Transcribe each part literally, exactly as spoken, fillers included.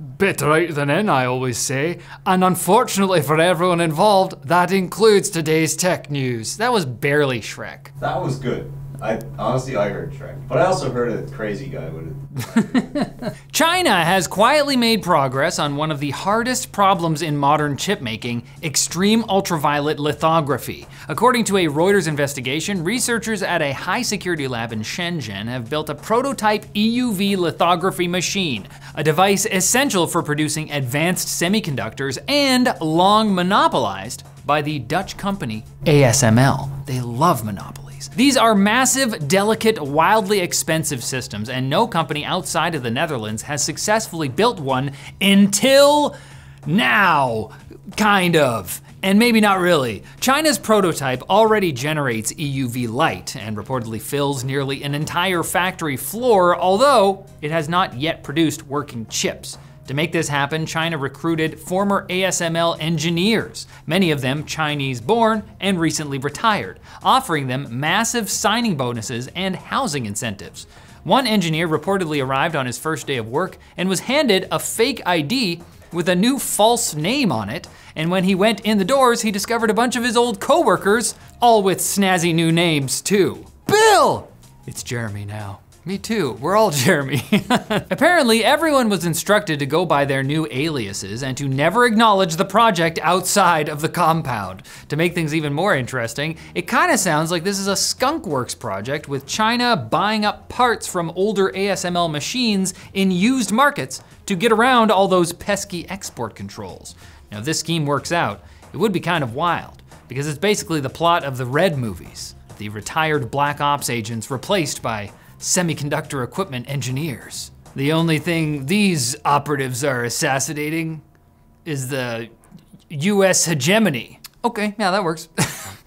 Better out than in, I always say. And unfortunately for everyone involved, that includes today's tech news. That was barely Shrek. That was good. I honestly, I heard Shrek, but I also heard a crazy guy with it. China has quietly made progress on one of the hardest problems in modern chip making, extreme ultraviolet lithography. According to a Reuters investigation, researchers at a high security lab in Shenzhen have built a prototype E U V lithography machine, a device essential for producing advanced semiconductors and long monopolized by the Dutch company A S M L. They love monopoly. These are massive, delicate, wildly expensive systems, and no company outside of the Netherlands has successfully built one until now, kind of. And maybe not really. China's prototype already generates E U V light and reportedly fills nearly an entire factory floor, although it has not yet produced working chips. To make this happen, China recruited former A S M L engineers, many of them Chinese-born and recently retired, offering them massive signing bonuses and housing incentives. One engineer reportedly arrived on his first day of work and was handed a fake I D with a new false name on it, and when he went in the doors, he discovered a bunch of his old coworkers, all with snazzy new names too. Bill! It's Jeremy now. Me too, we're all Jeremy. Apparently, everyone was instructed to go by their new aliases and to never acknowledge the project outside of the compound. To make things even more interesting, it kinda sounds like this is a Skunk Works project with China buying up parts from older A S M L machines in used markets to get around all those pesky export controls. Now, if this scheme works out, it would be kind of wild because it's basically the plot of the Red movies, the retired black ops agents replaced by semiconductor equipment engineers. The only thing these operatives are assassinating is the U S hegemony. Okay, yeah, that works.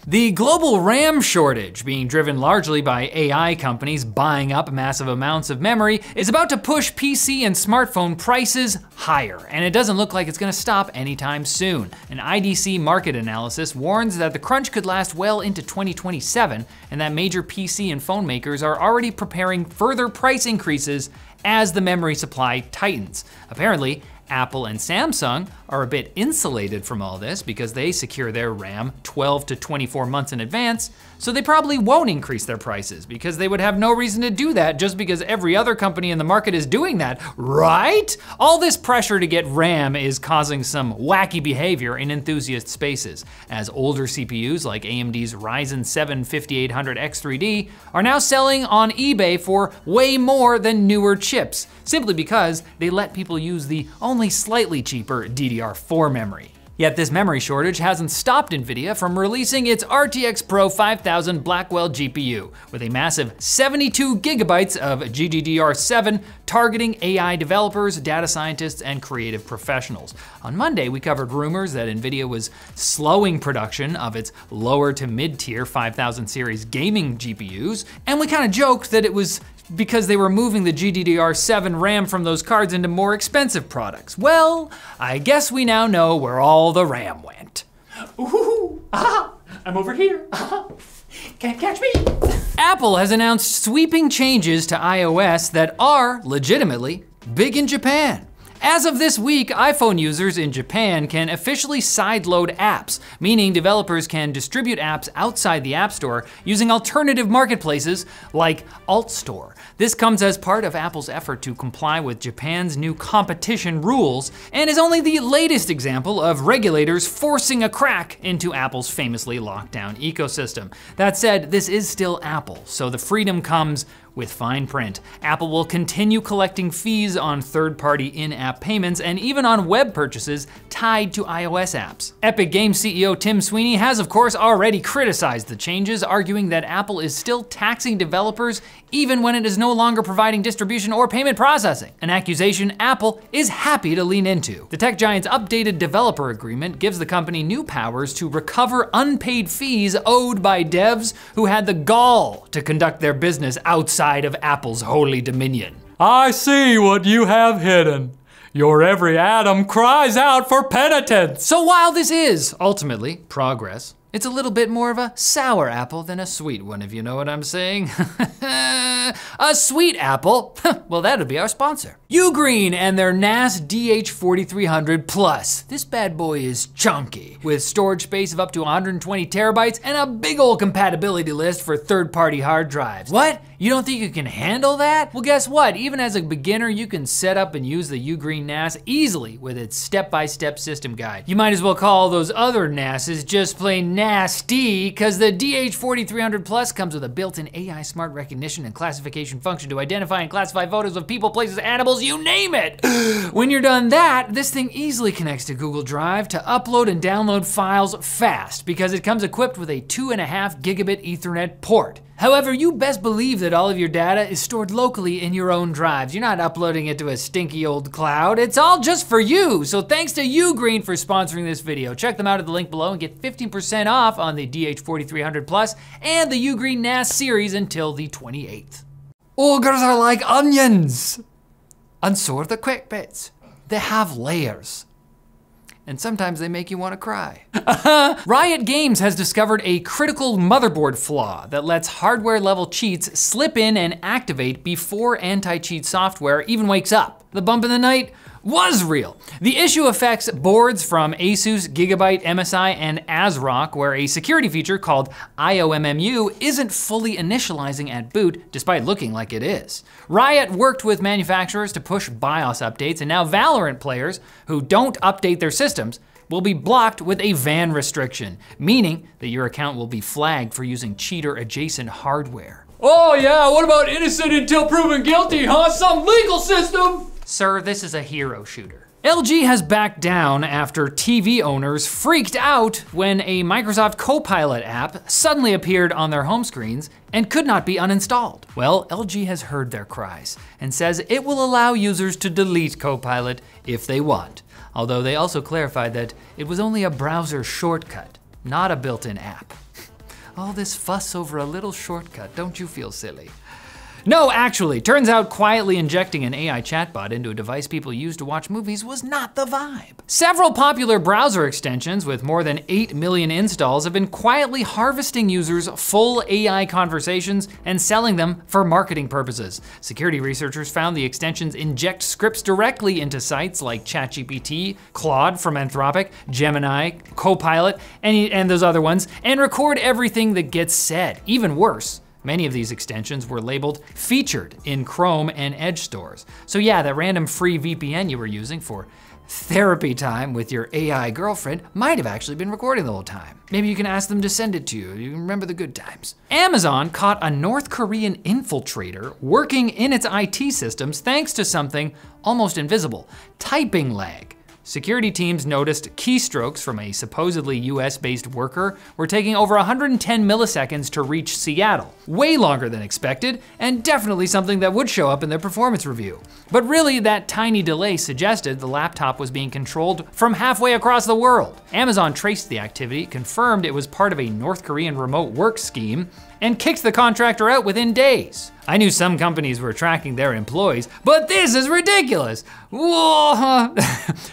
The global RAM shortage, being driven largely by A I companies buying up massive amounts of memory, is about to push P C and smartphone prices higher, and it doesn't look like it's gonna stop anytime soon. An I D C market analysis warns that the crunch could last well into twenty twenty-seven, and that major P C and phone makers are already preparing further price increases as the memory supply tightens. Apparently, Apple and Samsung are a bit insulated from all this because they secure their RAM twelve to twenty-four months in advance, so they probably won't increase their prices because they would have no reason to do that just because every other company in the market is doing that, right? All this pressure to get RAM is causing some wacky behavior in enthusiast spaces, as older C P Us like A M D's Ryzen seven fifty-eight hundred X three D are now selling on eBay for way more than newer chips, simply because they let people use the only slightly cheaper D D R four memory. Yet this memory shortage hasn't stopped NVIDIA from releasing its R T X Pro five thousand Blackwell G P U with a massive seventy-two gigabytes of G D D R seven targeting A I developers, data scientists, and creative professionals. On Monday, we covered rumors that NVIDIA was slowing production of its lower to mid-tier five thousand series gaming G P Us, and we kind of joked that it was because they were moving the G D D R seven RAM from those cards into more expensive products. Well, I guess we now know where all the RAM went. Ooh, aha, I'm over here, aha, can't catch me. Apple has announced sweeping changes to iOS that are legitimately big in Japan. As of this week, iPhone users in Japan can officially sideload apps, meaning developers can distribute apps outside the App Store using alternative marketplaces like AltStore. This comes as part of Apple's effort to comply with Japan's new competition rules and is only the latest example of regulators forcing a crack into Apple's famously locked down ecosystem. That said, this is still Apple, so the freedom comes with fine print. Apple will continue collecting fees on third-party in-app payments and even on web purchases tied to iOS apps. Epic Games C E O Tim Sweeney has, of course, already criticized the changes, arguing that Apple is still taxing developers even when it is no longer providing distribution or payment processing, an accusation Apple is happy to lean into. The tech giant's updated developer agreement gives the company new powers to recover unpaid fees owed by devs who had the gall to conduct their business outside of Apple's holy dominion. I see what you have hidden. Your every atom cries out for penitence. So while this is ultimately progress, It's a little bit more of a sour apple than a sweet one, if you know what I'm saying. A sweet apple? Well, that'll be our sponsor. Ugreen and their N A S D H forty-three hundred Plus. This bad boy is chunky, with storage space of up to one hundred twenty terabytes and a big ol' compatibility list for third-party hard drives. What? You don't think you can handle that? Well, guess what? Even as a beginner, you can set up and use the Ugreen N A S easily with its step-by-step system guide. You might as well call those other N A Ses just plain nasty, because the D H forty-three hundred Plus comes with a built-in A I smart recognition and classification function to identify and classify photos of people, places, animals, you name it. When you're done that, this thing easily connects to Google Drive to upload and download files fast, because it comes equipped with a two and a half gigabit Ethernet port. However, you best believe that all of your data is stored locally in your own drives. You're not uploading it to a stinky old cloud. It's all just for you. So thanks to Ugreen for sponsoring this video. Check them out at the link below and get fifteen percent off on the D H forty-three hundred Plus and the Ugreen N A S series until the twenty-eighth. Ogres are like onions, and so are the quick bits. They have layers. And sometimes they make you want to cry. Riot Games has discovered a critical motherboard flaw that lets hardware level cheats slip in and activate before anti-cheat software even wakes up. The bump in the night was real. The issue affects boards from Asus, Gigabyte, M S I, and ASRock, where a security feature called I O M M U isn't fully initializing at boot, despite looking like it is. Riot worked with manufacturers to push BIOS updates, and now Valorant players who don't update their systems will be blocked with a V A N restriction, meaning that your account will be flagged for using cheater-adjacent hardware. Oh yeah, what about innocent until proven guilty, huh? Some legal system! Sir, this is a hero shooter. L G has backed down after T V owners freaked out when a Microsoft Copilot app suddenly appeared on their home screens and could not be uninstalled. Well, L G has heard their cries and says it will allow users to delete Copilot if they want. Although they also clarified that it was only a browser shortcut, not a built-in app. All this fuss over a little shortcut, don't you feel silly? No, actually, turns out quietly injecting an A I chatbot into a device people use to watch movies was not the vibe. Several popular browser extensions with more than eight million installs have been quietly harvesting users' full A I conversations and selling them for marketing purposes. Security researchers found the extensions inject scripts directly into sites like ChatGPT, Claude from Anthropic, Gemini, Copilot, and, and those other ones, and record everything that gets said. Even worse, many of these extensions were labeled featured in Chrome and Edge stores. So yeah, that random free V P N you were using for therapy time with your A I girlfriend might have actually been recording the whole time. Maybe you can ask them to send it to you. You remember the good times. Amazon caught a North Korean infiltrator working in its I T systems thanks to something almost invisible, typing lag. Security teams noticed keystrokes from a supposedly U S-based worker were taking over one hundred ten milliseconds to reach Seattle, way longer than expected, and definitely something that would show up in their performance review. But really, that tiny delay suggested the laptop was being controlled from halfway across the world. Amazon traced the activity, confirmed it was part of a North Korean remote work scheme, and kicked the contractor out within days. I knew some companies were tracking their employees, but this is ridiculous. Whoa.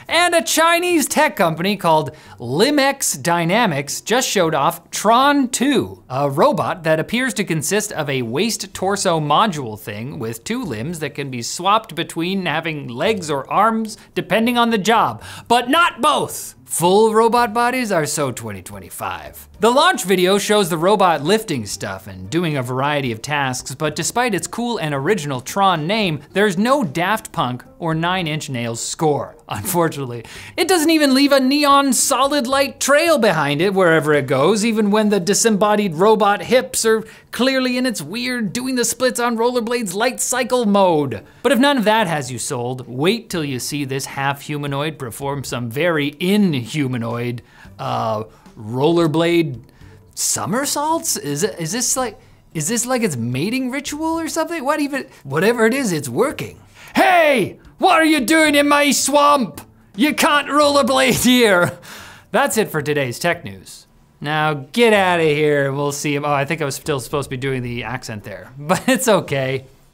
And a Chinese tech company called Lim-X Dynamics just showed off Tron two, a robot that appears to consist of a waist torso module thing with two limbs that can be swapped between having legs or arms depending on the job, but not both. Full robot bodies are so twenty twenty-five. The launch video shows the robot lifting stuff and doing a variety of tasks, but despite its cool and original Tron name, there's no Daft Punk or Nine Inch Nails score, unfortunately. It doesn't even leave a neon solid light trail behind it wherever it goes, even when the disembodied robot hips are clearly in its weird doing the splits on rollerblades light cycle mode. But if none of that has you sold, wait till you see this half-humanoid perform some very in humanoid uh, rollerblade somersaults? Is it, is this like, is this like its mating ritual or something? What even, whatever it is, it's working. Hey, what are you doing in my swamp? You can't rollerblade here. That's it for today's tech news. Now get out of here and we'll see. Oh, I think I was still supposed to be doing the accent there, but it's okay.